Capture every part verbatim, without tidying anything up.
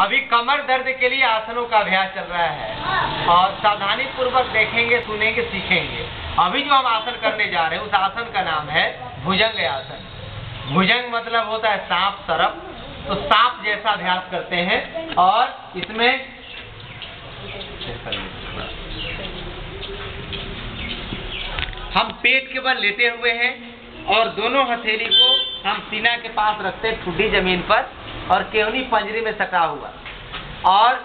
अभी कमर दर्द के लिए आसनों का अभ्यास चल रहा है और सावधानी पूर्वक देखेंगे, सुनेंगे, सीखेंगे। अभी जो हम आसन करने जा रहे हैं उस आसन का नाम है भुजंग आसन। भुजंग मतलब होता है सांप तरफ, तो सांप जैसा अभ्यास करते हैं और इसमें हम पेट के बल लेटे हुए हैं और दोनों हथेली को हम सीना के पास रखते हैं, ठुड्डी जमीन पर और केवनी पंजरी में सटा हुआ, और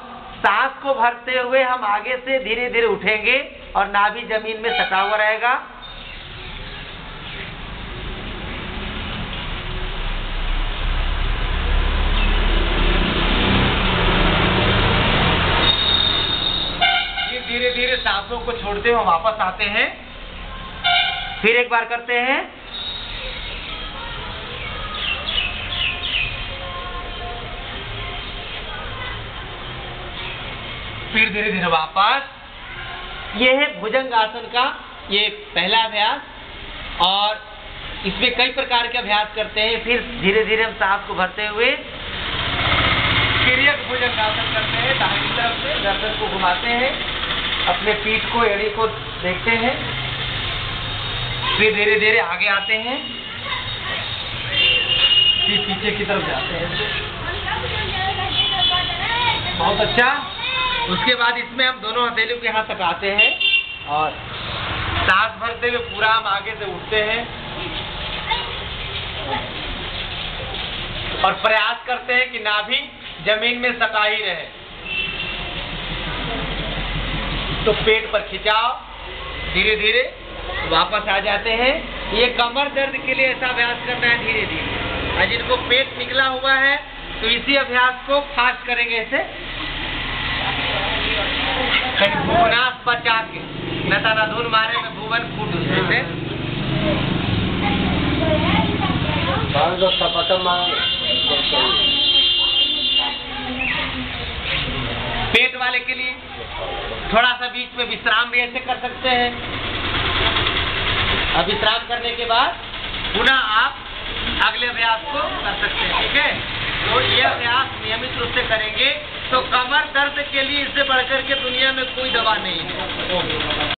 सांस को भरते हुए हम आगे से धीरे धीरे उठेंगे और नाभि जमीन में सटा हुआ रहेगा। धीरे धीरे सांसों को छोड़ते हुए वापस आते हैं, फिर एक बार करते हैं। फिर धीरे धीरे वापस। यह है भुजंग आसन का ये पहला अभ्यास और इसमें कई प्रकार के अभ्यास करते हैं। फिर धीरे धीरे हम सांस को भरते हुए फिर एक भुजंग आसन करते हैं। दाहिनी तरफ से गर्दन को घुमाते हैं, अपने पीठ को, एड़ी को देखते हैं, फिर धीरे धीरे आगे आते हैं, फिर पीछे की तरफ जाते हैं। बहुत अच्छा। उसके बाद इसमें हम दोनों हथेलियों के हाथ सटाते हैं और सांस भरते हुए पूरा हम आगे से उठते हैं और प्रयास करते हैं कि नाभि जमीन में सटा ही रहे। तो पेट पर खिंचाओ, धीरे धीरे वापस आ जाते हैं। ये कमर दर्द के लिए ऐसा अभ्यास करना है धीरे धीरे। और जिनको पेट निकला हुआ है तो इसी अभ्यास को फास्ट करेंगे, इसे भुवनास पर जाके नता ना धून मारे में भुवन फूट उससे पेट वाले के लिए थोड़ा सा बीच में विश्राम भी ऐसे कर सकते हैं। अब विश्राम करने के बाद पुनः आप अगले अभ्यास को कर सकते हैं, ठीक है? तो ये अभ्यास नियमित रूप से करेंगे तो कमर दर्द के लिए इससे बढ़कर के दुनिया में कोई दवा नहीं है।